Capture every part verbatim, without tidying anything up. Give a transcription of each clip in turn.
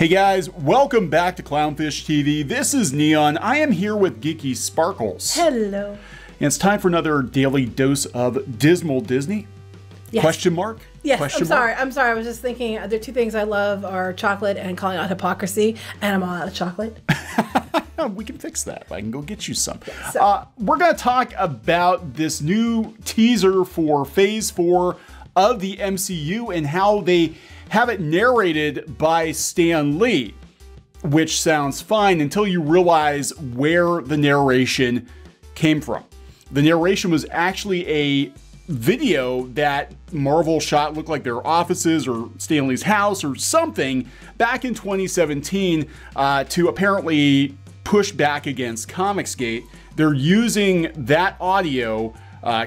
Hey guys, welcome back to Clownfish T V. This is Neon. I am here with Geeky Sparkles. Hello. And it's time for another daily dose of Dismal Disney. Yes. Question mark? Yes, Question I'm sorry. Mark? I'm sorry. I was just thinking the two things I love are chocolate and calling out hypocrisy, and I'm all out of chocolate. We can fix that. I can go get you some. Yes, so. uh, we're going to talk about this new teaser for Phase four of the M C U and how they have it narrated by Stan Lee, which sounds fine until you realize where the narration came from. The narration was actually a video that Marvel shot, looked like their offices or Stan Lee's house or something, back in twenty seventeen uh, to apparently push back against Comicsgate. They're using that audio, uh,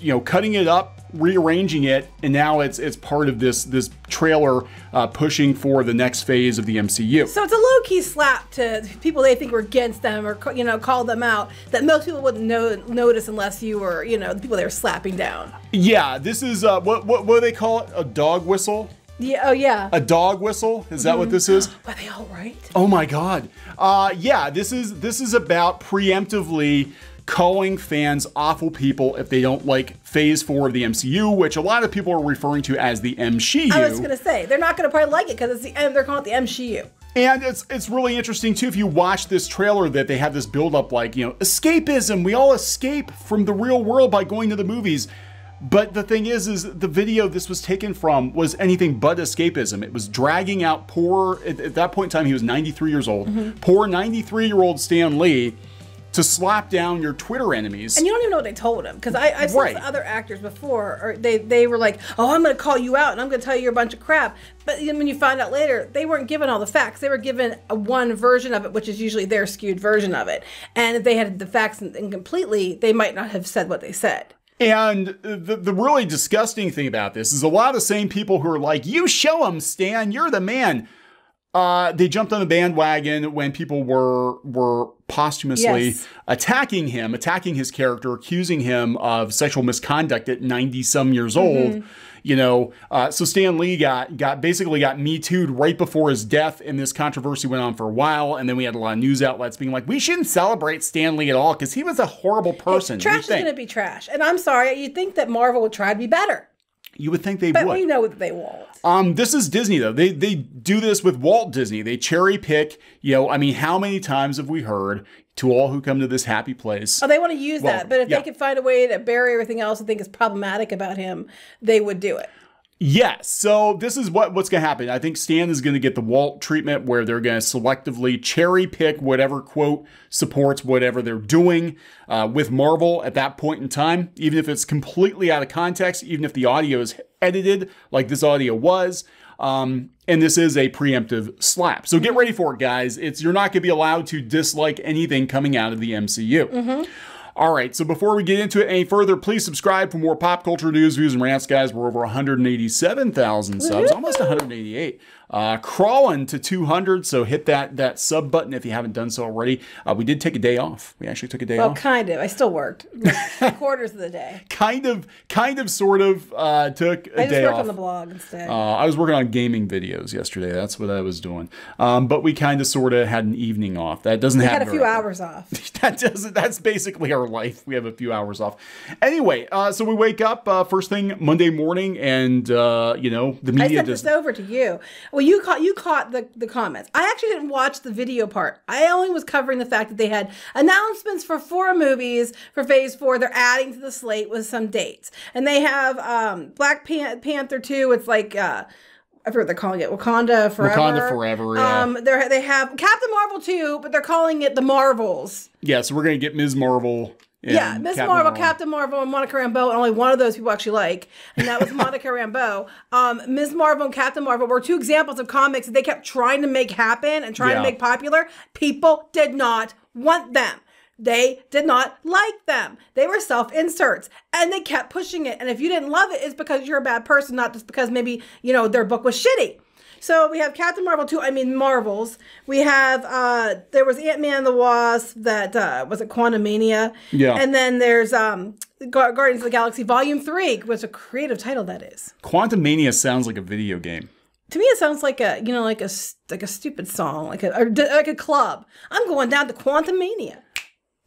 you know, cutting it up, rearranging it, and now it's it's part of this this trailer uh, pushing for the next phase of the M C U. So it's a low-key slap to people they think were against them or, you know, call them out that most people wouldn't know, notice unless you were, you know, the people they were slapping down. Yeah, this is, uh, what, what, what do they call it? A dog whistle? Yeah, oh yeah. A dog whistle? Is that mm-hmm. what this is? Are they all right? Oh my God. Uh, yeah, this is, this is about preemptively calling fans awful people if they don't like Phase four of the M C U, which a lot of people are referring to as the M-She-U. I was gonna say, they're not gonna probably like it because it's the M, they're calling it the M-She-U. And it's it's really interesting too, if you watch this trailer, that they have this build up like, you know, escapism, we all escape from the real world by going to the movies. But the thing is, is the video this was taken from was anything but escapism. It was dragging out poor, at, at that point in time, he was ninety-three years old, mm-hmm. poor ninety-three-year-old Stan Lee, to slap down your Twitter enemies. And you don't even know what they told him. Because I've seen right. other actors before, or they, they were like, oh, I'm going to call you out and I'm going to tell you you're a bunch of crap. But then when you find out later, they weren't given all the facts. They were given a one version of it, which is usually their skewed version of it. And if they had the facts incompletely, they might not have said what they said. And the, the really disgusting thing about this is a lot of the same people who are like, you show them, Stan, you're the man. Uh, they jumped on the bandwagon when people were were posthumously yes. attacking him, attacking his character, accusing him of sexual misconduct at ninety some years mm-hmm. old. You know, uh, so Stan Lee got got basically got Me Too'd right before his death, and this controversy went on for a while. And then we had a lot of news outlets being like, we shouldn't celebrate Stan Lee at all because he was a horrible person. Hey, trash is going to be trash, and I'm sorry, you'd think that Marvel would try to be better. You would think they but would. But we know that they won't. Um, this is Disney, though. They they do this with Walt Disney. They cherry pick, you know, I mean, how many times have we heard, to all who come to this happy place. Oh, they want to use well, that. But if yeah. they could find a way to bury everything else and think is problematic about him, they would do it. Yes. So this is what, what's going to happen. I think Stan is going to get the Walt treatment where they're going to selectively cherry pick whatever quote supports whatever they're doing uh, with Marvel at that point in time, even if it's completely out of context, even if the audio is edited like this audio was. Um, and this is a preemptive slap. So get ready for it, guys. It's, you're not going to be allowed to dislike anything coming out of the M C U. Mm-hmm. All right, so before we get into it any further, please subscribe for more pop culture news, views, and rants, guys. We're over one hundred eighty-seven thousand subs, almost one hundred eighty-eight. Uh, crawling to two hundred, so hit that that sub button if you haven't done so already. Uh, we did take a day off. We actually took a day well, off. Well, kind of. I still worked. Like, quarters of the day. Kind of, kind of, sort of uh, took a I day off. I just worked on the blog instead. Uh, I was working on gaming videos yesterday. That's what I was doing. Um, but we kind of, sort of had an evening off. That doesn't we happen. We had a few right. hours off. that doesn't, that's basically our life. We have a few hours off. Anyway, uh, so we wake up uh, first thing Monday morning, and uh, you know the media. I sent this over to you. Well, you caught you caught the the comments. I actually didn't watch the video part. I only was covering the fact that they had announcements for four movies for Phase Four. They're adding to the slate with some dates, and they have um, Black Pan Panther two. It's like. Uh, I forget what they're calling it. Wakanda Forever. Wakanda Forever, yeah. Um, they have Captain Marvel two, but they're calling it The Marvels. Yeah, so we're going to get Miz Marvel. Yeah, Miz Marvel, Marvel, Captain Marvel, and Monica Rambeau, and only one of those people actually like, and that was Monica Rambeau. Um, Miz Marvel and Captain Marvel were two examples of comics that they kept trying to make happen and trying yeah. to make popular. People did not want them. They did not like them. They were self-inserts, and they kept pushing it. And if you didn't love it, it's because you're a bad person, not just because maybe, you know, their book was shitty. So we have Captain Marvel two, I mean, Marvels. We have, uh, there was Ant-Man the Wasp that, uh, was it Quantumania? Yeah. And then there's um, Guardians of the Galaxy Volume three, which a creative title that is. Quantumania sounds like a video game. To me, it sounds like a, you know, like a, like a stupid song, like a, or like a club. I'm going down to Quantumania.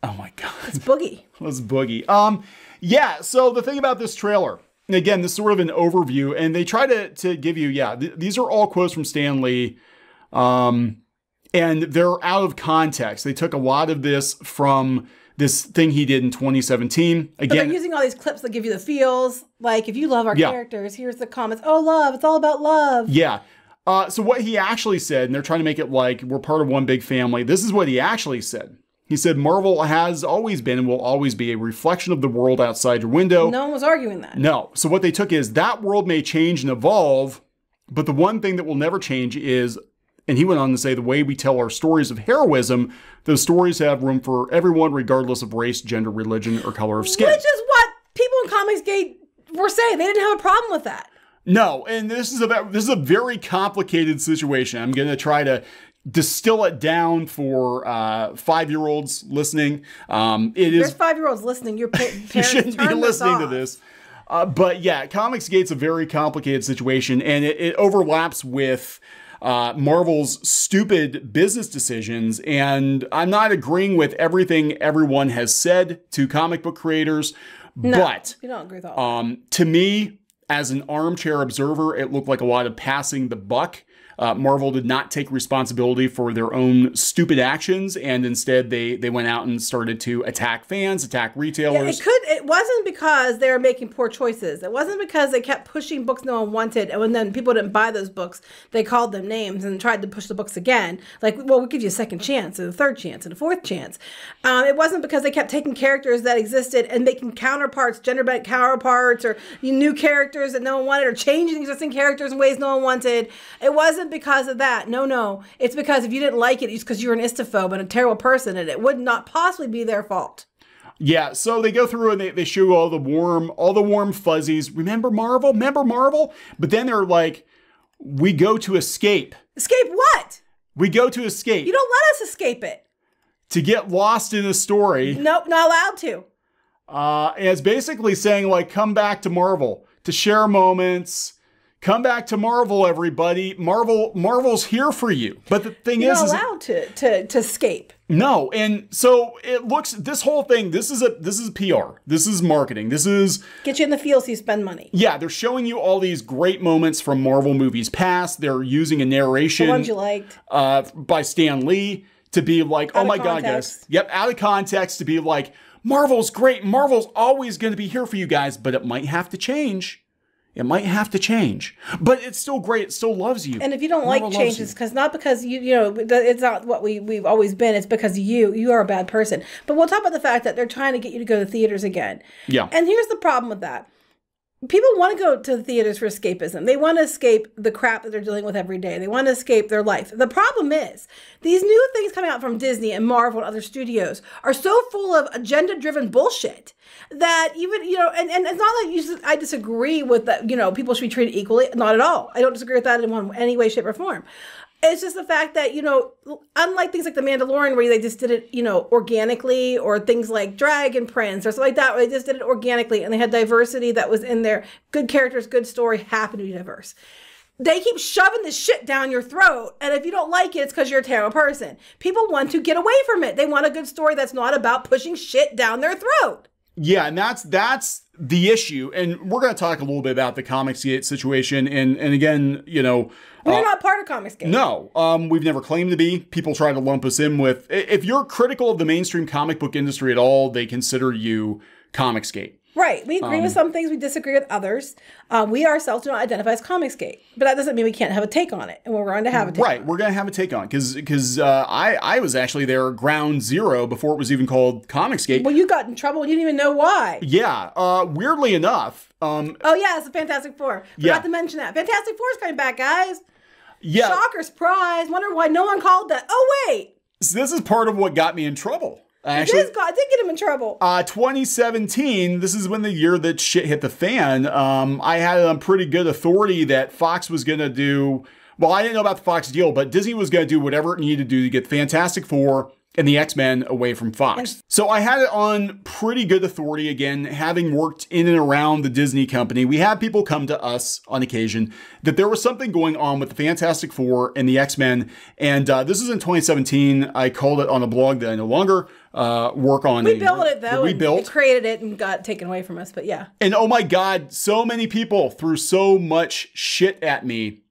Oh my God. Let's boogie. Let's boogie. Um, yeah. So the thing about this trailer, again, this is sort of an overview, and they try to, to give you, yeah, th these are all quotes from Stan Lee. Um, and they're out of context. They took a lot of this from this thing he did in twenty seventeen. Again, but they're using all these clips that give you the feels. Like, if you love our yeah. characters, here's the comments. Oh, love. It's all about love. Yeah. Uh, so what he actually said, and they're trying to make it like we're part of one big family. This is what he actually said. He said, Marvel has always been and will always be a reflection of the world outside your window. No one was arguing that. No. So what they took is that world may change and evolve, but the one thing that will never change is, and he went on to say, the way we tell our stories of heroism, those stories have room for everyone, regardless of race, gender, religion, or color of skin. Which is what people in Comicsgate were saying. They didn't have a problem with that. No, and this is a, this is a very complicated situation. I'm going to try to distill it down for uh, five-year-olds listening. Um, it There's is five-year-olds listening. Your pa parents you shouldn't be listening to this. Uh, but yeah, Comicsgate's a very complicated situation, and it, it overlaps with Uh, Marvel's stupid business decisions, and I'm not agreeing with everything everyone has said to comic book creators, no, but you don't agree with all. Um, to me, as an armchair observer, it looked like a lot of passing the buck. Uh, Marvel did not take responsibility for their own stupid actions, and instead they they went out and started to attack fans, attack retailers. Yeah, it could. It wasn't because they were making poor choices. It wasn't because they kept pushing books no one wanted, and when then people didn't buy those books, they called them names and tried to push the books again. Like, well, we'll give you a second chance, and a third chance, and a fourth chance. Um, it wasn't because they kept taking characters that existed and making counterparts, gender-bent counterparts, or new characters that no one wanted, or changing existing characters in ways no one wanted. It wasn't because of that. No, no. It's because if you didn't like it, it's because you're an istophobe and a terrible person, and it would not possibly be their fault. Yeah, so they go through and they, they show all the warm, all the warm fuzzies. Remember Marvel? Remember Marvel? But then they're like, we go to escape. Escape what? We go to escape. You don't let us escape it. To get lost in a story. Nope, not allowed to. Uh, and it's basically saying, like, come back to Marvel, to share moments. Come back to Marvel, everybody. Marvel, Marvel's here for you. But the thing You're is, you're not allowed to, to to escape. No, and so it looks. This whole thing. This is a this is P R. This is marketing. This is get you in the field so you spend money. Yeah, they're showing you all these great moments from Marvel movies past. They're using a narration, the ones you liked, uh, by Stan Lee to be like, out oh my context. God, guys. Yep, out of context to be like, Marvel's great. Marvel's always going to be here for you guys, but it might have to change. It might have to change, but it's still great. It still loves you. And if you don't like changes, because not because you, you know, it's not what we, we've always been. It's because you, you are a bad person. But we'll talk about the fact that they're trying to get you to go to theaters again. Yeah. And here's the problem with that. People want to go to the theaters for escapism. They want to escape the crap that they're dealing with every day. They want to escape their life. The problem is, these new things coming out from Disney and Marvel and other studios are so full of agenda-driven bullshit that even, you know, and, and it's not like you just, I disagree with that, you know, people should be treated equally. Not at all. I don't disagree with that in one, any way, shape, or form. It's just the fact that, you know, unlike things like The Mandalorian where they just did it, you know, organically, or things like Dragon Prince or something like that where they just did it organically and they had diversity that was in there. Good characters, good story, happened to be diverse. They keep shoving this shit down your throat, and if you don't like it, it's because you're a terrible person. People want to get away from it. They want a good story that's not about pushing shit down their throat. Yeah, and that's that's the issue. And we're going to talk a little bit about the Comicsgate situation. And, and again, you know... We're uh, not part of Comicsgate. No, um, we've never claimed to be. People try to lump us in with... If you're critical of the mainstream comic book industry at all, they consider you Comicsgate. Right. We agree um, with some things. We disagree with others. Uh, we ourselves do not identify as Comicsgate. But that doesn't mean we can't have a take on it. And we're going to have a take Right. on it. We're going to have a take on it. Because because uh, I, I was actually there ground zero before it was even called Comicsgate. Well, you got in trouble. You didn't even know why. Yeah. Uh, weirdly enough. Um, oh, yeah. It's a Fantastic Four. Forgot yeah. to mention that. Fantastic Four is coming back, guys. Yeah. Shocker, surprise. Wonder why no one called that. Oh, wait. So this is part of what got me in trouble. Actually, it is, I did get him in trouble. Uh, twenty seventeen, this is when the year that shit hit the fan. Um, I had it on pretty good authority that Fox was going to do, well, I didn't know about the Fox deal, but Disney was going to do whatever it needed to do to get Fantastic Four and the X-Men away from Fox. Yes. So I had it on pretty good authority, again, having worked in and around the Disney company. We had people come to us on occasion that there was something going on with the Fantastic Four and the X-Men. And uh, this is in twenty seventeen. I called it on a blog that I no longer uh, work on. We built it though. We built. created it and got taken away from us, but yeah. And oh my God, so many people threw so much shit at me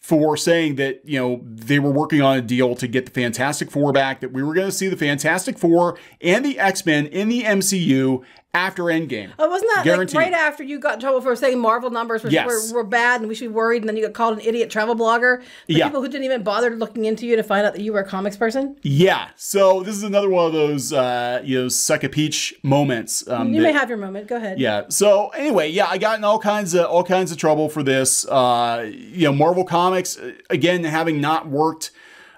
for saying that, you know, they were working on a deal to get the Fantastic Four back, that we were going to see the Fantastic Four and the X-Men in the M C U after Endgame. Oh, wasn't that like right after you got in trouble for saying Marvel numbers were, yes. were, were bad and we should be worried, and then you got called an idiot travel blogger? The yeah. people who didn't even bother looking into you to find out that you were a comics person? Yeah. So this is another one of those, uh, you know, suck-a-peach moments. Um, you that, may have your moment. Go ahead. Yeah. So anyway, yeah, I got in all kinds of, all kinds of trouble for this. Uh, you know, Marvel Comics, again, having not worked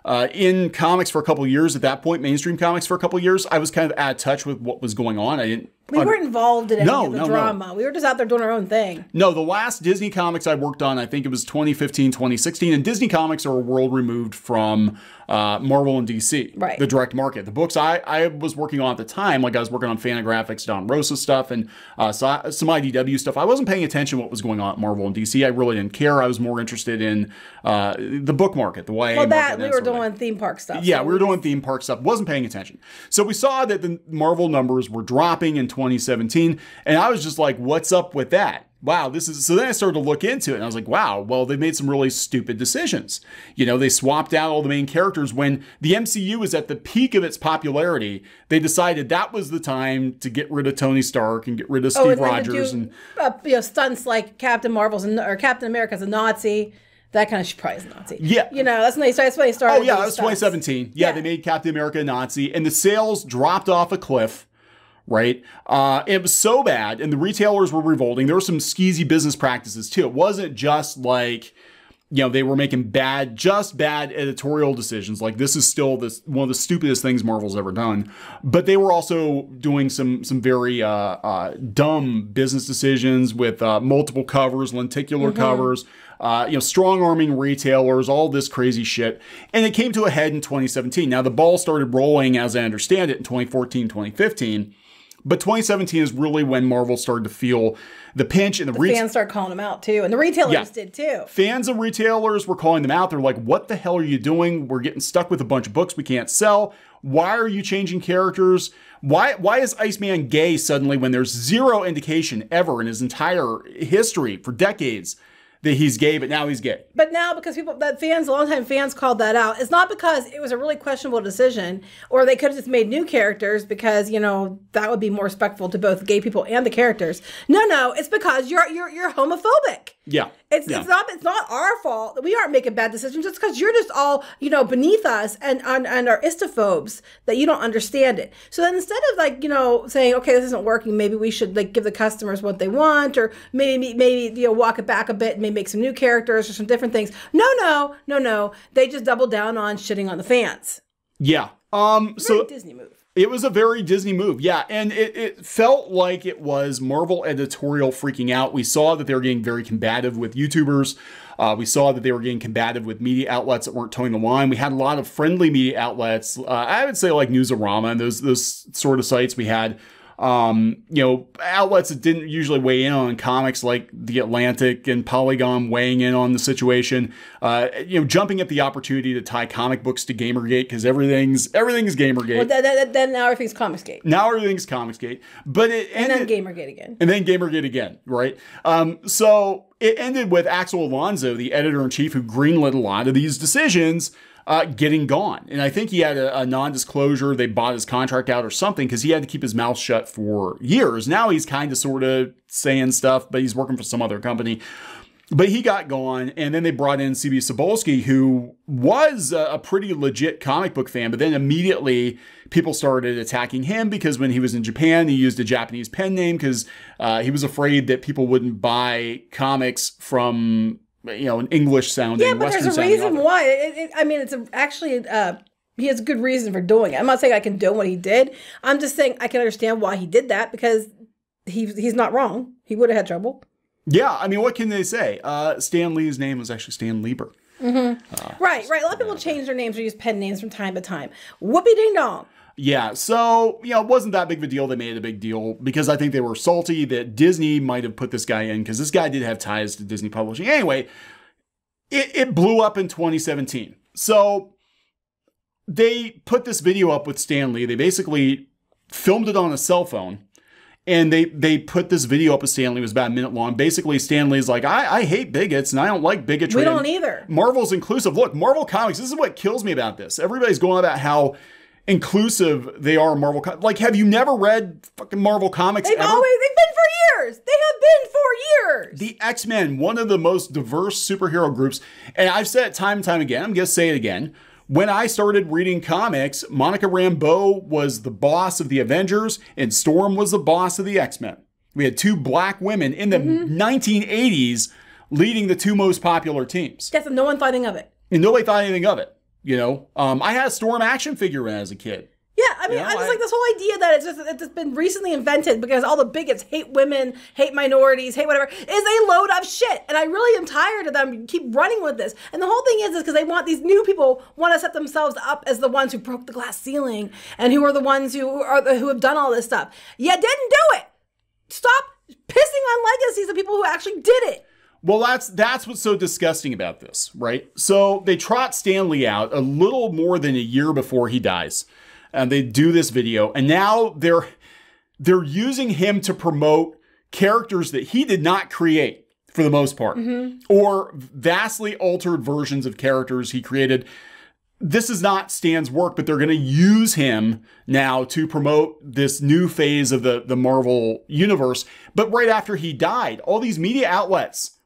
uh, in comics for a couple of years at that point, mainstream comics for a couple of years, I was kind of out of touch with what was going on. I didn't. We I, weren't involved in any no, of the no, drama. No. We were just out there doing our own thing. No, the last Disney comics I worked on, I think it was twenty fifteen, twenty sixteen, and Disney comics are a world removed from uh, Marvel and D C, right. the direct market. The books I, I was working on at the time, like I was working on Fantagraphics, Don Rosa stuff, and uh, some I D W stuff. I wasn't paying attention to what was going on at Marvel and D C. I really didn't care. I was more interested in uh, the book market, the Y A well, that, market. We that were doing of. theme park stuff. Yeah, so we were doing theme park stuff. Wasn't paying attention. So we saw that the Marvel numbers were dropping in twenty seventeen, and I was just like, what's up with that? Wow, this is, so then I started to look into it, and I was like, wow, well, they made some really stupid decisions. You know, they swapped out all the main characters when the M C U was at the peak of its popularity. They decided that was the time to get rid of Tony Stark and get rid of Steve oh, and Rogers do, and uh, you know, stunts like Captain Marvel's and, or Captain America's a Nazi. That kind of surprise is Nazi. Yeah. You know, that's when they started. That's started oh, yeah, that was stunts. twenty seventeen. Yeah, yeah, they made Captain America a Nazi, and the sales dropped off a cliff. Right? Uh, it was so bad, and the retailers were revolting. There were some skeezy business practices too. It wasn't just like, you know, they were making bad, just bad editorial decisions. Like, this is still this one of the stupidest things Marvel's ever done. But they were also doing some some very uh, uh, dumb business decisions with uh, multiple covers, lenticular mm-hmm. covers. Uh, you know, strong-arming retailers, all this crazy shit. And it came to a head in twenty seventeen. Now, the ball started rolling, as I understand it, in twenty fourteen, twenty fifteen. But twenty seventeen is really when Marvel started to feel the pinch, and the, the fans started calling them out too, and the retailers yeah. did too. Fans and retailers were calling them out. They're like, "What the hell are you doing? We're getting stuck with a bunch of books we can't sell. Why are you changing characters? Why why is Iceman gay suddenly when there's zero indication ever in his entire history for decades?" That he's gay, but now he's gay. But now, because people, that fans, longtime fans called that out. It's not because it was a really questionable decision, or they could have just made new characters because, you know, that would be more respectful to both gay people and the characters. No, no, it's because you're you're you're homophobic. Yeah, it's yeah. it's not it's not our fault that we aren't making bad decisions. It's because you're just all, you know, beneath us and and, and are istophobes, that you don't understand it. So then, instead of, like, you know, saying, okay, this isn't working, maybe we should, like, give the customers what they want, or maybe maybe you know, walk it back a bit, and maybe make some new characters or some different things. No, no, no, no. They just doubled down on shitting on the fans. Yeah. Um. So a Disney move. It was a very Disney move. Yeah. And it, it felt like it was Marvel editorial freaking out. We saw that they were getting very combative with YouTubers. Uh, we saw that they were getting combative with media outlets that weren't towing the line. We had a lot of friendly media outlets. Uh, I would say, like, Newsarama and those, those sort of sites. We had, um, you know, outlets that didn't usually weigh in on comics, like The Atlantic and Polygon weighing in on the situation, uh, you know, jumping at the opportunity to tie comic books to Gamergate, because everything's, everything's Gamergate. Well, that, that, then now everything's Comicsgate. Now everything's Comicsgate. But it and ended, then Gamergate again. And then Gamergate again, right? Um, so it ended with Axel Alonso, the editor-in-chief who greenlit a lot of these decisions, Uh, getting gone. And I think he had a, a non-disclosure. They bought his contract out or something, because he had to keep his mouth shut for years. Now he's kind of sort of saying stuff, but he's working for some other company. But he got gone, and then they brought in C B Cebulski, who was a, a pretty legit comic book fan, but then immediately people started attacking him, because when he was in Japan, he used a Japanese pen name, because uh, he was afraid that people wouldn't buy comics from, you know, an English sounding, yeah, but Western there's a reason author. why. It, it, I mean, it's a, actually, uh, he has a good reason for doing it. I'm not saying I condone what he did. I'm just saying I can understand why he did that, because he he's not wrong. He would have had trouble. Yeah, I mean, what can they say? Uh, Stan Lee's name was actually Stan Lieber. Mm-hmm. uh, right, right. A lot of people change their names or use pen names from time to time. Whoopee ding dong. Yeah, so, you know, it wasn't that big of a deal. They made it a big deal because I think they were salty that Disney might have put this guy in because this guy did have ties to Disney Publishing. Anyway, it, it blew up in twenty seventeen. So they put this video up with Stan Lee. They basically filmed it on a cell phone. And they, they put this video up of Stan Lee. It was about a minute long. Basically, Stan Lee's like, I, I hate bigots, and I don't like bigotry. We don't either. Marvel's inclusive. Look, Marvel Comics, this is what kills me about this. Everybody's going about how inclusive they are in Marvel Comics. Like, have you never read fucking Marvel Comics they've ever? Always, they've been for years. They have been for years. The X-Men, one of the most diverse superhero groups. And I've said it time and time again. I'm going to say it again. When I started reading comics, Monica Rambeau was the boss of the Avengers and Storm was the boss of the X-Men. We had two black women in the mm-hmm. nineteen eighties leading the two most popular teams. Yes, and no one thought anything of it. And nobody thought anything of it, you know. Um, I had a Storm action figure as a kid. Yeah, I mean, you know, I just I, like this whole idea that it's just it's just been recently invented because all the bigots hate women, hate minorities, hate whatever, is a load of shit. And I really am tired of them keep running with this. And the whole thing is is because they want these new people want to set themselves up as the ones who broke the glass ceiling and who are the ones who are the, who have done all this stuff. You didn't do it. Stop pissing on legacies of people who actually did it. Well, that's that's what's so disgusting about this, right? So they trot Stan Lee out a little more than a year before he dies. And they do this video, and now they're they're using him to promote characters that he did not create for the most part, mm-hmm. or vastly altered versions of characters he created. This is not Stan's work, but they're going to use him now to promote this new phase of the, the Marvel universe. But right after he died, all these media outlets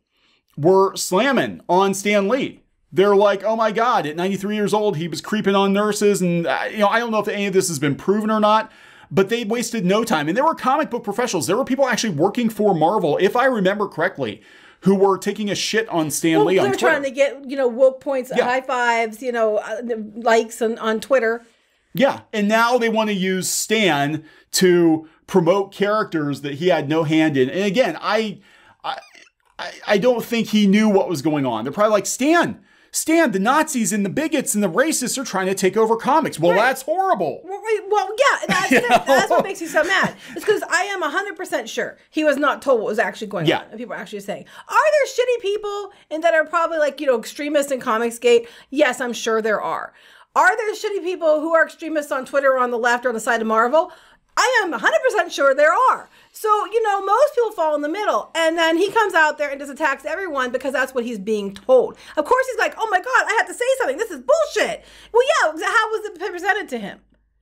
were slamming on Stan Lee. They're like, oh my God, at ninety-three years old, he was creeping on nurses. And, you know, I don't know if any of this has been proven or not, but they wasted no time. And there were comic book professionals. There were people actually working for Marvel, if I remember correctly, who were taking a shit on Stan well, Lee on Twitter. They were trying to get, you know, woke points, yeah. high fives, you know, uh, likes on, on Twitter. Yeah. And now they want to use Stan to promote characters that he had no hand in. And again, I, I, I don't think he knew what was going on. They're probably like, Stan. Stan, the Nazis and the bigots and the racists are trying to take over comics. Well, right. That's horrible. Well, well yeah, that's, that, that's what makes you so mad. It's because I am one hundred percent sure he was not told what was actually going yeah. on. And people are actually saying, are there shitty people and that are probably like, you know, extremists in Comicsgate? Yes, I'm sure there are. Are there shitty people who are extremists on Twitter or on the left or on the side of Marvel? I am one hundred percent sure there are. So, you know, most people fall in the middle. And then he comes out there and just attacks everyone because that's what he's being told. Of course, he's like, oh my God, I have to say something. This is bullshit. Well, yeah, how was it presented to him?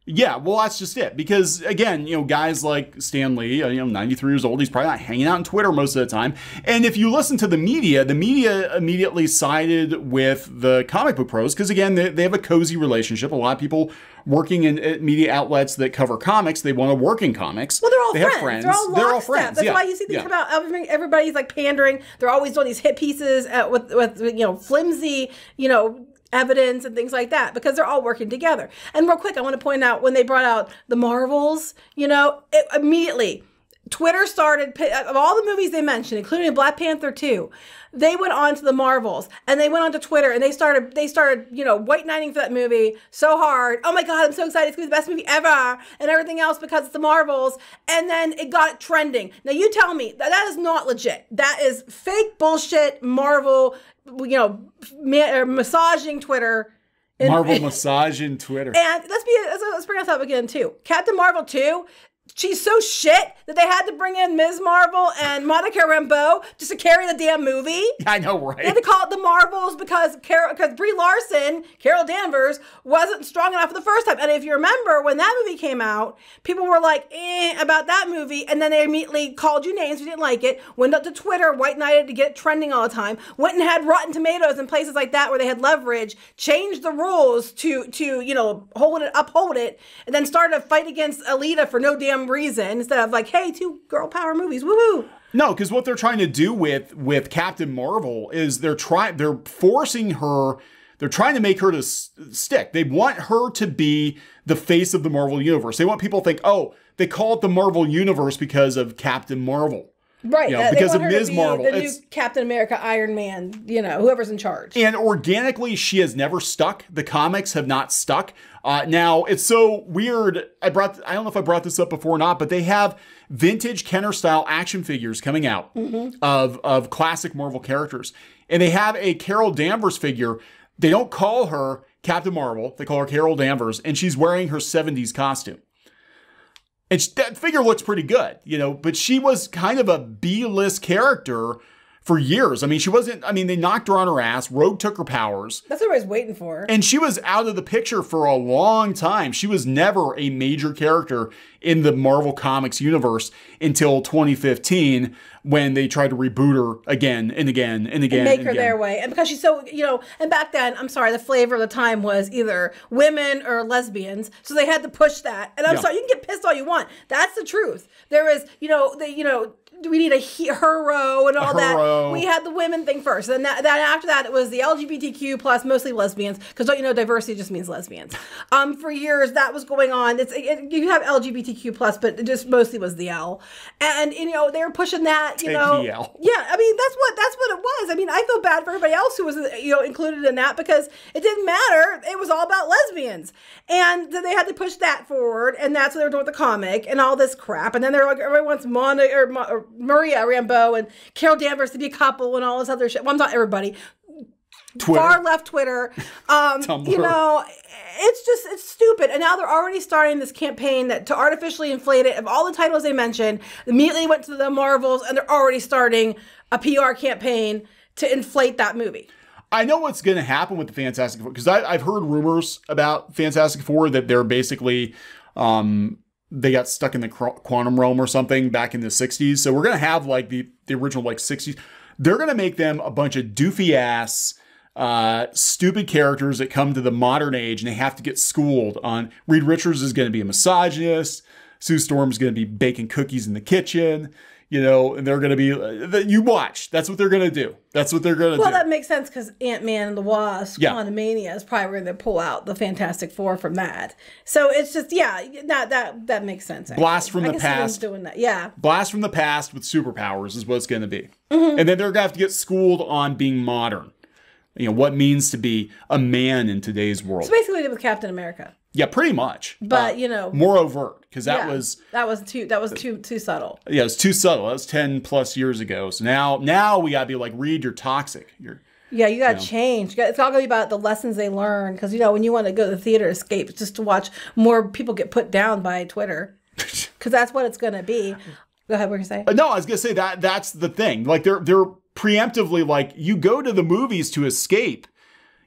Yeah, well, that's just it. Because, again, you know, guys like Stan Lee, you know, ninety-three years old, he's probably not hanging out on Twitter most of the time. And if you listen to the media, the media immediately sided with the comic book pros because, again, they, they have a cozy relationship. A lot of people working in media outlets that cover comics, they want to work in comics. Well, they're all they friends. Have friends. They're all, they're all friends. That's yeah. why you see things yeah. come out. Everybody's like pandering. They're always doing these hit pieces with, with you know, flimsy, you know, evidence and things like that because they're all working together. And real quick, I want to point out when they brought out The Marvels, you know, it, immediately Twitter started, of all the movies they mentioned, including Black Panther two, they went on to The Marvels and they went on to Twitter and they started, they started, you know, white knighting for that movie so hard. Oh my God, I'm so excited. It's going to be the best movie ever and everything else because it's The Marvels. And then it got trending. Now you tell me that that is not legit. That is fake bullshit Marvel, you know, ma or massaging Twitter. And, Marvel massaging Twitter. And let's be, let's, let's bring us up again too. Captain Marvel two. She's so shit that they had to bring in Miz Marvel and Monica Rambeau just to carry the damn movie. I know, right? They had to call it The Marvels because Carol, because Brie Larson, Carol Danvers, wasn't strong enough for the first time. And if you remember, when that movie came out, people were like, eh, about that movie. And then they immediately called you names who didn't like it, went up to Twitter, white knighted to get it trending all the time, went and had Rotten Tomatoes and places like that where they had leverage, changed the rules to, to you know, hold it, uphold it, and then started a fight against Alita for no damn reason instead of like, hey, two girl power movies, woohoo. No, because what they're trying to do with with Captain Marvel is they're trying, they're forcing her, they're trying to make her to s stick. They want her to be the face of the Marvel universe. They want people to think, oh, they call it the Marvel universe because of Captain Marvel. Right. You know, uh, because of Miz Marvel. The new Captain America, Iron Man, you know, whoever's in charge. And organically, she has never stuck. The comics have not stuck. Uh, now, it's so weird. I brought, I don't know if I brought this up before or not, but they have vintage Kenner-style action figures coming out mm-hmm. of, of classic Marvel characters. And they have a Carol Danvers figure. They don't call her Captain Marvel. They call her Carol Danvers. And she's wearing her seventies costume. And that figure looks pretty good, you know, but she was kind of a B-list character for years. I mean, she wasn't, I mean, they knocked her on her ass. Rogue took her powers. That's what I was waiting for. And she was out of the picture for a long time. She was never a major character in the Marvel Comics universe until twenty fifteen, when they tried to reboot her again and again and again. And make and her again. Their way. And because she's so, you know, and back then, I'm sorry, the flavor of the time was either women or lesbians. So they had to push that. And I'm yeah. sorry, you can get pissed all you want. That's the truth. There is, you know, they, you know, we need a he hero and all that. We had the women thing first. And that, that after that, it was the L G B T Q plus, mostly lesbians. Because, you know, diversity just means lesbians. Um, for years, that was going on. It's it, you have L G B T Q plus, but it just mostly was the L. And, you know, they were pushing that, you Take know. The L. Yeah, I mean, that's what, that's what it was. I mean, I feel bad for everybody else who was, you know, included in that, because it didn't matter. It was all about lesbians. And they had to push that forward. And that's what they were doing with the comic and all this crap. And then they're like, everyone wants Monica or, Mon or Maria Rambeau and Carol Danvers to be a couple and all this other shit. Well, not everybody. Twitter. Far left Twitter. Um, you know, it's just, it's stupid. And now they're already starting this campaign that to artificially inflate it. Of all the titles they mentioned, immediately went to the Marvels, and they're already starting a P R campaign to inflate that movie. I know what's going to happen with the Fantastic Four, because I've heard rumors about Fantastic Four that they're basically... Um, they got stuck in the quantum realm or something back in the sixties. So we're going to have like the, the original like sixties. They're going to make them a bunch of doofy ass, uh, stupid characters that come to the modern age and they have to get schooled on. Reed Richards is going to be a misogynist. Sue Storm's going to be baking cookies in the kitchen. You know, and they're going to be, uh, you watch. That's what they're going to do. That's what they're going to well, do. Well, that makes sense, because Ant-Man and the Wasp, yeah. Quantumania is probably going to pull out the Fantastic Four from that. So it's just, yeah, that that, that makes sense. Actually. Blast from I the past. Doing that. Yeah. Blast from the past with superpowers is what it's going to be. Mm-hmm. And then they're going to have to get schooled on being modern. You know, what means to be a man in today's world. So basically with Captain America. Yeah, pretty much. But, uh, you know. More overt, because that yeah, was. That was too That was too too subtle. Yeah, it was too subtle. That was ten plus years ago. So now now we got to be like, Reed, you're toxic. You're, yeah, you got to you know. change. You gotta, it's all going to be about the lessons they learn. Because, you know, when you want to go to the theater, escape, it's just to watch more people get put down by Twitter. Because that's what it's going to be. Go ahead, what were you saying? Uh, no, I was going to say that that's the thing. Like, they're they're preemptively like, you go to the movies to escape.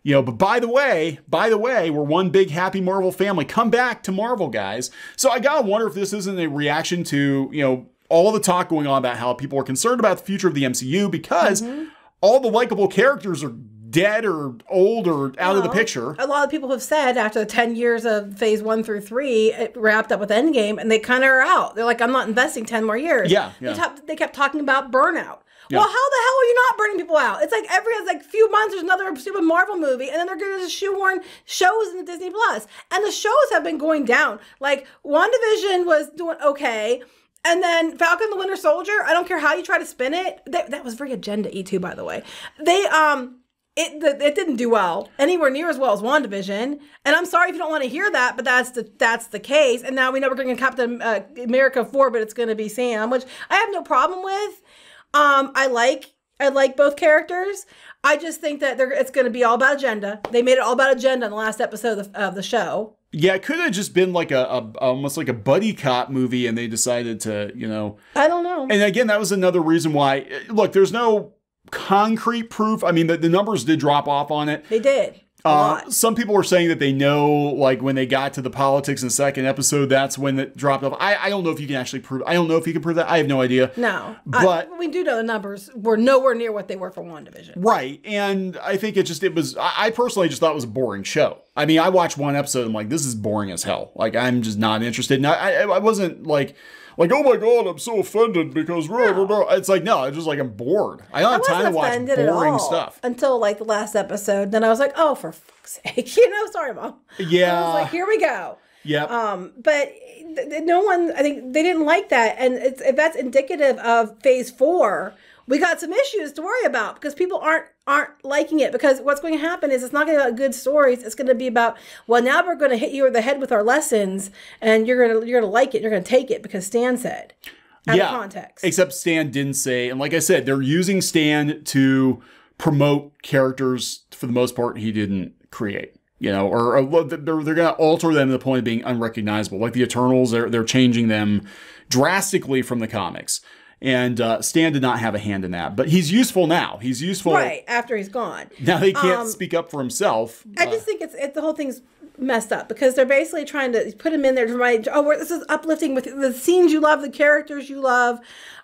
You know, but by the way, by the way, we're one big happy Marvel family. Come back to Marvel, guys. So I gotta wonder if this isn't a reaction to, you know, all the talk going on about how people are concerned about the future of the M C U, because mm-hmm. all the likable characters are dead or old or out well, of the picture. A lot of people have said after the ten years of phase one through three, it wrapped up with Endgame, and they kind of are out. They're like, I'm not investing ten more years. Yeah, yeah. They, kept, they kept talking about burnout. Yeah. Well, how the hell are you not burning people out? It's like every it's like few months there's another stupid Marvel movie, and then they're going to shoehorn shows in the Disney Plus, and the shows have been going down. Like WandaVision was doing okay, and then Falcon the Winter Soldier. I don't care how you try to spin it. That, that was very agenda-y too, by the way. They um, it the, it didn't do well anywhere near as well as WandaVision. And I'm sorry if you don't want to hear that, but that's the that's the case. And now we know we're bringing Captain uh, America four, but it's going to be Sam, which I have no problem with. Um, I like, I like both characters. I just think that they're, it's going to be all about agenda. They made it all about agenda in the last episode of, of the show. Yeah, it could have just been like a, a, almost like a buddy cop movie, and they decided to, you know. I don't know. And again, that was another reason why, look, there's no concrete proof. I mean, the, the numbers did drop off on it. They did. Uh, some people were saying that they know, like when they got to the politics in the second episode, that's when it dropped off. I, I don't know if you can actually prove, I don't know if you can prove that. I have no idea. No, but I, we do know the numbers were nowhere near what they were for WandaVision. Right. And I think it just, it was, I, I personally just thought it was a boring show. I mean, I watched one episode and I'm like, this is boring as hell. Like, I'm just not interested. And I, I, I wasn't like, like, oh my God, I'm so offended because blah, blah, blah. It's like, no, it's just like, I'm bored. I don't have time to watch boring stuff. Until like the last episode. Then I was like, oh, for fuck's sake. You know, sorry, Mom. Yeah. I was like, here we go. Yeah. Um, but th- th- no one, I think they didn't like that. And it's, if that's indicative of phase four, we got some issues to worry about because people aren't aren't liking it, because what's going to happen is it's not going to be about good stories. It's going to be about, well, now we're going to hit you over the head with our lessons, and you're going to you're going to like it. You're going to take it because Stan said. Out yeah, of context. Except Stan didn't say, and like I said, they're using Stan to promote characters for the most part he didn't create. You know, or, or they're, they're going to alter them to the point of being unrecognizable. Like the Eternals, they're, they're changing them drastically from the comics. And uh, Stan did not have a hand in that. But he's useful now. He's useful. Right, after he's gone. Now he can't um, speak up for himself. I uh, just think it's it, the whole thing's messed up because they're basically trying to put him in there to remind, oh, we're, this is uplifting with the scenes you love, the characters you love.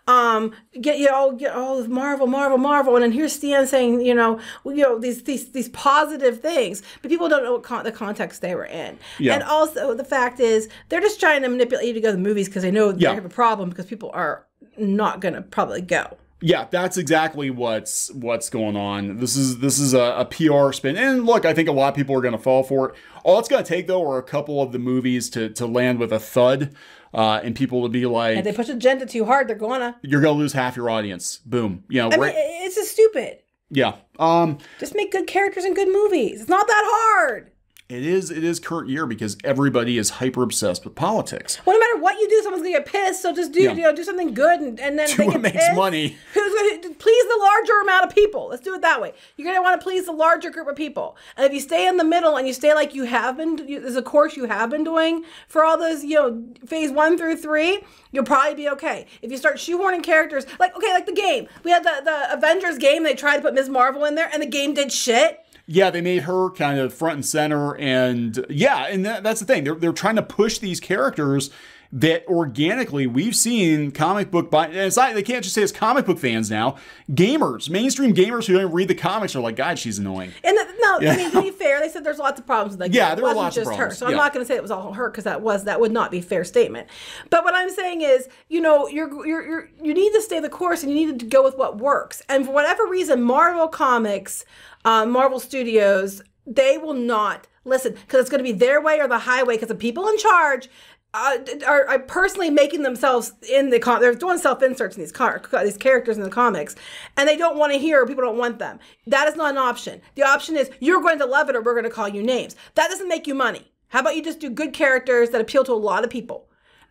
Um, get you all, get all of Marvel, Marvel, Marvel, and then here's Stan saying, you know, you know these these these positive things, but people don't know what con the context they were in, yeah. And also the fact is they're just trying to manipulate you to go to the movies because they know yeah. they have a problem because people are not going to probably go. Yeah, that's exactly what's what's going on. This is this is a, a P R spin, and look, I think a lot of people are going to fall for it. All it's going to take though are a couple of the movies to to land with a thud. Uh, and people would be like, if they push agenda too hard, they're gonna. You're gonna lose half your audience. Boom. You know, I right? mean, it's just stupid. Yeah. Um, just make good characters and good movies. It's not that hard. It is. It is current year because everybody is hyper obsessed with politics. Well, no matter what you do, someone's gonna get pissed. So just do yeah. you know do something good and, and then do they what get makes pissed. money. Who's gonna please the larger amount of people? Let's do it that way. You're gonna want to please the larger group of people. And if you stay in the middle and you stay like you have been, you, there's a course you have been doing for all those you know phase one through three, you'll probably be okay. If you start shoehorning characters, like okay, like the game we had the the Avengers game, they tried to put Miz Marvel in there, and the game did shit. Yeah, they made her kind of front and center, and yeah, and that, that's the thing. They're they're trying to push these characters that organically we've seen comic book by. And it's not, they can't just say it's comic book fans now. Gamers, mainstream gamers who don't even read the comics are like, God, she's annoying. And the, no, yeah. I mean, to be fair, they said there's lots of problems in that game. Yeah, there were lots of problems. Her, so yeah. I'm not going to say it was all her because that was that would not be a fair statement. But what I'm saying is, you know, you're you're, you're you need to stay the course and you need to go with what works. And for whatever reason, Marvel Comics. Uh, Marvel Studios, they will not listen because it's going to be their way or the highway because the people in charge uh, are, are personally making themselves in the com they're doing self-inserts in these car these characters in the comics, and they don't want to hear or people don't want them. That is not an option. The option is you're going to love it or we're going to call you names. That doesn't make you money. How about you just do good characters that appeal to a lot of people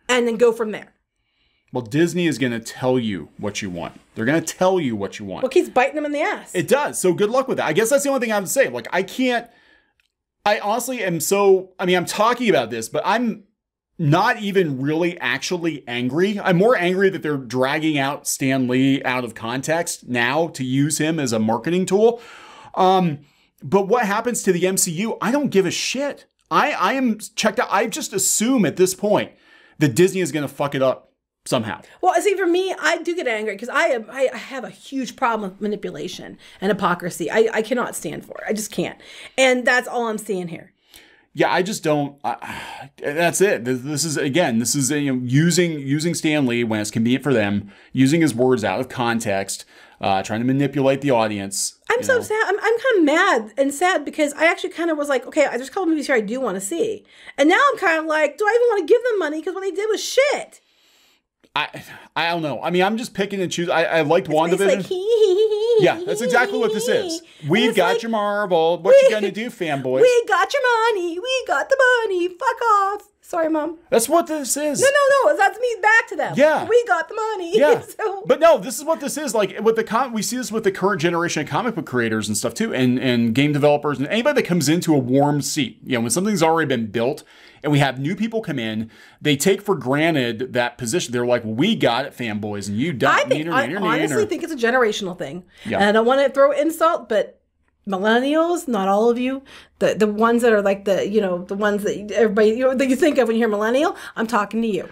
and then go from there? Well, Disney is going to tell you what you want. They're going to tell you what you want. Well, it keeps biting them in the ass. It does. So good luck with that. I guess that's the only thing I have to say. Like, I can't, I honestly am so, I mean, I'm talking about this, but I'm not even really actually angry. I'm more angry that they're dragging out Stan Lee out of context now to use him as a marketing tool. Um, but what happens to the M C U? I don't give a shit. I, I am checked out. I just assume at this point that Disney is going to fuck it up. Somehow. Well, see, for me, I do get angry because I am I have a huge problem with manipulation and hypocrisy. I, I cannot stand for it. I just can't. And that's all I'm seeing here. Yeah, I just don't. I, that's it. This, this is, again, this is you know, using using Stan Lee when it's convenient for them, using his words out of context, uh, trying to manipulate the audience. I'm so know. sad. I'm, I'm kind of mad and sad because I actually kind of was like, okay, there's a couple movies here I do want to see. And now I'm kind of like, do I even want to give them money? Because what they did was shit. I I don't know. I mean, I'm just picking and choosing. I, I liked it's WandaVision. Like, hee, hee, hee, yeah, that's exactly what this is. We've got like, your Marvel. What we, you gonna do, fanboys? We got your money. We got the money. Fuck off. Sorry, Mom. That's what this is. No, no, no. That's me back to them. Yeah. We got the money. Yeah. So. But no, this is what this is. Like with the com we see this with the current generation of comic book creators and stuff too, and and game developers and anybody that comes into a warm seat. You know, when something's already been built. And we have new people come in, they take for granted that position. They're like, we got it, fanboys, and you don't. I, think, I honestly think it's a generational thing. Yeah. And I don't want to throw insult, but millennials, not all of you, the, the ones that are like the, you know, the ones that everybody you know, that you think of when you hear millennial, I'm talking to you.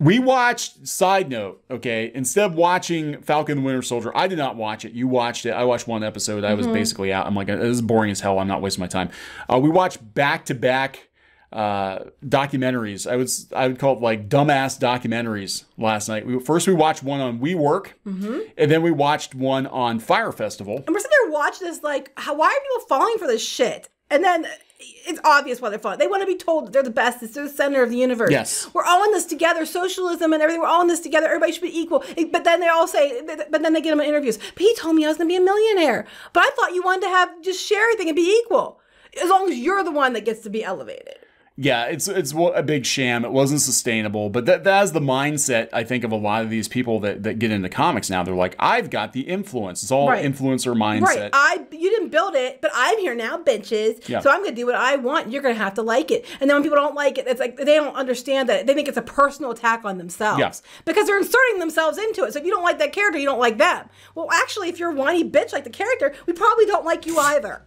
We watched, side note, okay, instead of watching Falcon and the Winter Soldier, I did not watch it. You watched it. I watched one episode. I mm-hmm. was basically out. I'm like, this is boring as hell. I'm not wasting my time. Uh, we watched back-to-back uh documentaries. I was I would call it like dumbass documentaries last night. We first we watched one on WeWork, mm-hmm. and then we watched one on Fire Festival. And we're sitting there watching this like how why are people falling for this shit? And then it's obvious why they're fun. They want to be told they're the best. It's the center of the universe. Yes. We're all in this together. Socialism and everything. We're all in this together. Everybody should be equal. But then they all say, but then they get them in interviews. But he told me I was going to be a millionaire. But I thought you wanted to have, just share everything and be equal. As long as you're the one that gets to be elevated. Yeah, it's it's a big sham. It wasn't sustainable. But that that's the mindset, I think, of a lot of these people that, that get into comics now. They're like, I've got the influence. It's all right. Influencer mindset. Right. I, you didn't build it, but I'm here now, bitches. Yeah. So I'm going to do what I want. You're going to have to like it. And then when people don't like it, it's like they don't understand that. They think it's a personal attack on themselves. Yes. Because they're inserting themselves into it. So if you don't like that character, you don't like them. Well, actually, if you're a whiny bitch like the character, we probably don't like you either.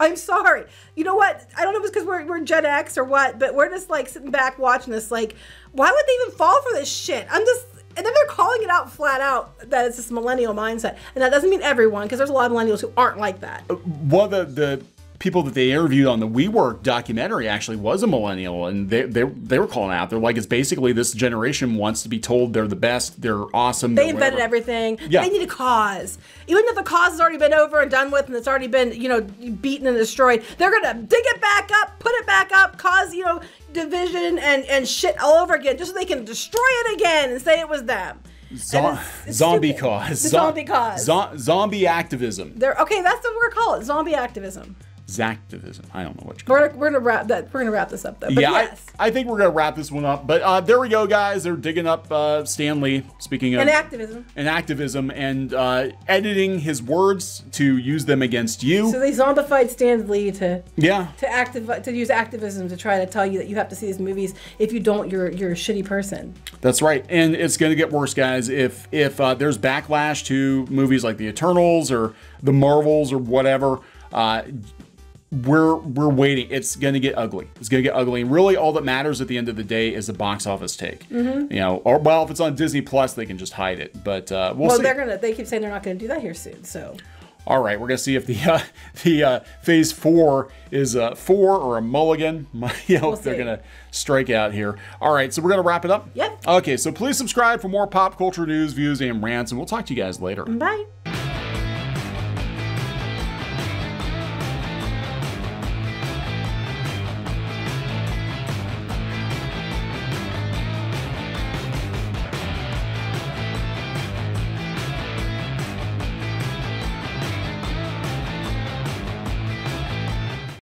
I'm sorry. You know what? I don't know if it's because we're, we're Gen X or what, but we're just like sitting back watching this like, why would they even fall for this shit? I'm just, and then they're calling it out flat out that it's this millennial mindset. And that doesn't mean everyone, because there's a lot of millennials who aren't like that. Well, the, the people that they interviewed on the WeWork documentary actually was a millennial, and they, they, they were calling out. They're like, it's basically this generation wants to be told they're the best, they're awesome. They invented everything. Yeah. They need a cause. Even if the cause has already been over and done with and it's already been, you know, beaten and destroyed, they're going to dig it back up, put it back up, cause, you know, division and, and shit all over again just so they can destroy it again and say it was them. Zom it's, it's zombie stupid. cause. Zom zombie cause. Zom zombie activism. They're, okay, that's what we're calling it, zombie activism. Zactivism. I don't know what you call we're, it. We're gonna wrap that. We're gonna wrap this up though. But yeah, yes. I, I think we're gonna wrap this one up. But uh, there we go, guys. They're digging up uh, Stan Lee. Speaking of and activism, and activism, and uh, editing his words to use them against you. So they zombified Stan Lee to yeah to activ to use activism to try to tell you that you have to see these movies. If you don't, you're you're a shitty person. That's right, and it's gonna get worse, guys. If if uh, there's backlash to movies like The Eternals or The Marvels or whatever. Uh, We're we're waiting. It's gonna get ugly. It's gonna get ugly. And really, all that matters at the end of the day is the box office take. Mm-hmm. You know, or well, if it's on Disney Plus, they can just hide it. But uh, we'll, well see. They're gonna. They keep saying they're not gonna do that here soon. So, all right, we're gonna see if the uh, the uh, phase four is a four or a mulligan. You know, we'll they're see. gonna strike out here. All right, so we're gonna wrap it up. Yep. Okay, so please subscribe for more pop culture news, views, and rants, and we'll talk to you guys later. Bye.